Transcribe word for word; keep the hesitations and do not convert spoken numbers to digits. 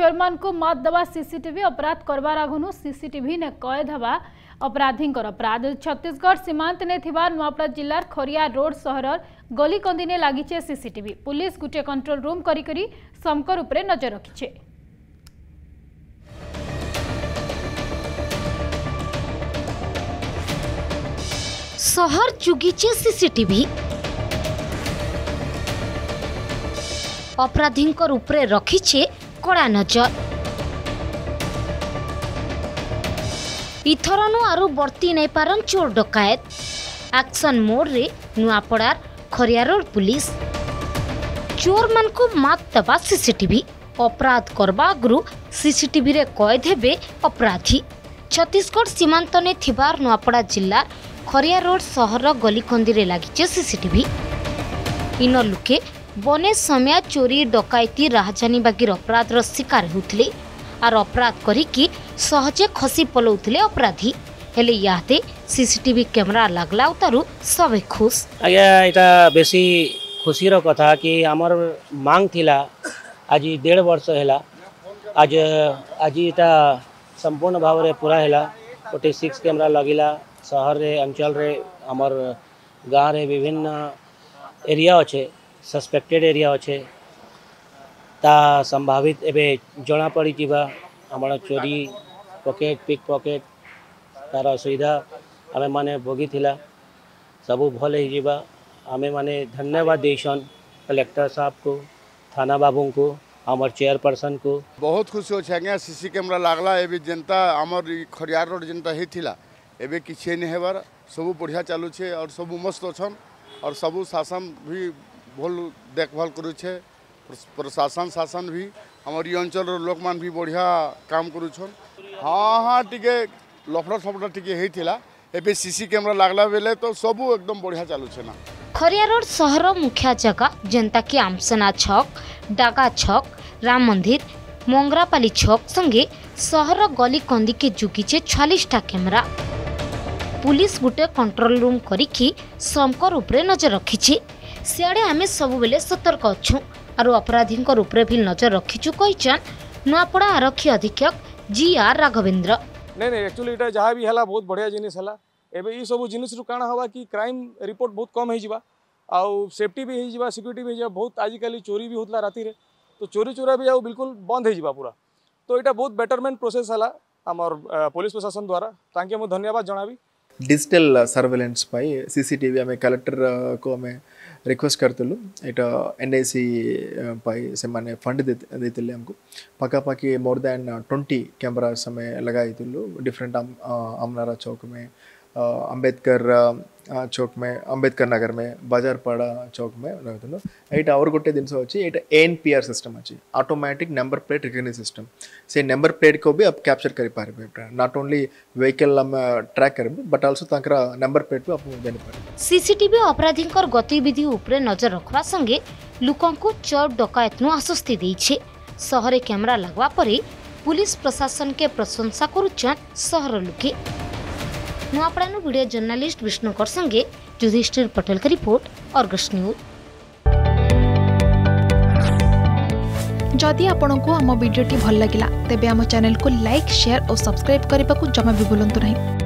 चोरमान को मत दवा सीसीटीवी अपराध करवार आगुनु सीसीटीवी ने कैद हवा अपराधी अपराध। छत्तीसगढ़ सीमांत ने थिबा नुआपड़ा जिलार खरिया रोड सहर गलीकंदी ने लागिचे सीसीटीवी। पुलिस गुटे कंट्रोल रूम करी करी समकर उपरे नजर रखीचे। सहर चुगीचे सीसीटीवी अपराधी उपरे रखीचे कड़ा नजर। इथर नु बर्ती नहीं पारन चोर डकायत। एक्शन मोड रे नुआपड़ार खरिया रोड पुलिस चोर मान को मात दबा सीसीटीवी अपराध करवा आगु सीसीटीवी रे कैद हेबे अपराधी। छत्तीसगढ़ सीमांत ने थिबार नुआपड़ा जिला खरिया रोड सहर गलीकंदी रे लागिचे सीसीटीवी। इन लुके बने समय चोरी डकैती राहजानी बागी अपराधर शिकार होते आर अपराध करी सहजे खसी पलाउले अपराधी। हेले यादे सीसीटीवी कैमरा लगला उतारू सबे खुश। आज्ञा इटा बेसी खुशीर कथा कि आमर मांग थिला आज डेढ़ वर्ष हैला आज आज इटा संपूर्ण भाव रे पूरा हैला। गोटे सिक्स कैमरा लगिला शहर रे अंचल रे आमर गाँव रे विभिन्न एरिया अच्छे सस्पेक्टेड एरिया अच्छे ता संभावित एबे जना पड़ी जीवा आम चोरी पॉकेट पिक पॉकेट तार असुविधा आमे माने भोगी थिला सबू भल हो जीवा। आमे माने धन्यवाद देसन कलेक्टर साहब को थाना बाबू को आमर चेयरपर्सन को। बहुत खुशी अच्छे आज्ञा सीसी कैमरा लगला एबे जनता आमर खरियार रोड जनता होता एबे किछे नै हेबार सबू बढ़िया चालू छे और सबू मस्त अछन और सबू शासन भी भल देखभाल करूछे। प्रशासन शासन भी हमर ये अंचल लोक मान भी बढ़िया काम करूछन। हाँ हाँ टिके लफड़ा फफड़ा टिके हेतिला एबे सीसी कैमरा लागला बेले तो सबू एकदम बढ़िया चालू छे ना। खरिया रोड शहर मुख्य जगह जनता की आमसना छक डागा छक राम मंदिर मंगरापाली छक संगे शहर गली कंदी के जुगीचे छियालीसटा कैमरा। पुलिस गोटे कंट्रोल रूम करी समकर उपरे नजर रखीछे। सियाड़े आमे सब बेले सतर्क अच्छू आर अपराधी रूपरे भी नजर रखीचु कहीचन नुआपड़ा आरक्षी अधीक्षक जी आर राघवेन्द्र। नहीं नहीं एक्चुअली इटा जहाँ भी है बहुत बढ़िया जिनिस है। एबे ई सब जिनिस रु काना हवा कि क्राइम रिपोर्ट बहुत कम होगा आउ सेफ्टी भी होगा सिक्यूरिटी भी होगा। बहुत आजिकल चोरी भी होता राति रे तो चोरी चोरा भी आउ बिल्कुल बंद होगा पूरा। तो यहाँ बहुत बेटरमेंट प्रोसेस है आमर पुलिस प्रशासन द्वारा ताकि मुझे धन्यवाद जनाबी। डिजिटल सर्वेलेंस पाई सीसीटीवी आम कलेक्टर को आम रिक्वेस्ट करतलु एटा एनआईसी पाई से माने फंड देते हमको पकापाखि मोर दैन ट्वेंटी कैमरा समय लगाई डिफरेंट आम आमनारा चौक में अंबेडकर चौक में अंबेडकर नगर में बाजारपाड़ा चौक में लगेलो। एटा और गोटे जिनस अच्छे एटा एनपीआर सिस्टम अच्छी automatic number plate recognition system से नंबर प्लेट को भी आप कैप्चर कर पारे नॉट ओनली व्हीकल हम ट्रैक कर बट आल्सो ताकरा नंबर प्लेट भी आप जानि पारे। सीसीटीवी अपराधी गतिविधि ऊपर नजर रखवा संगे लोकन को चोर डकैत नु आश्वस्ति दैछे। शहर कैमरा लगवा पर पुलिस प्रशासन के प्रशंसा करूछन शहर लोके। नुआपड़ा वीडियो जर्नलिस्ट विष्णुकर संगे युधिष्ठिर पटेल की रिपोर्ट अर्गस न्यूज। जदि आपंक आम वीडियो भल लगा तेब आम चैनल को लाइक शेयर और सब्सक्राइब करने को जमा भी भूलु नहीं।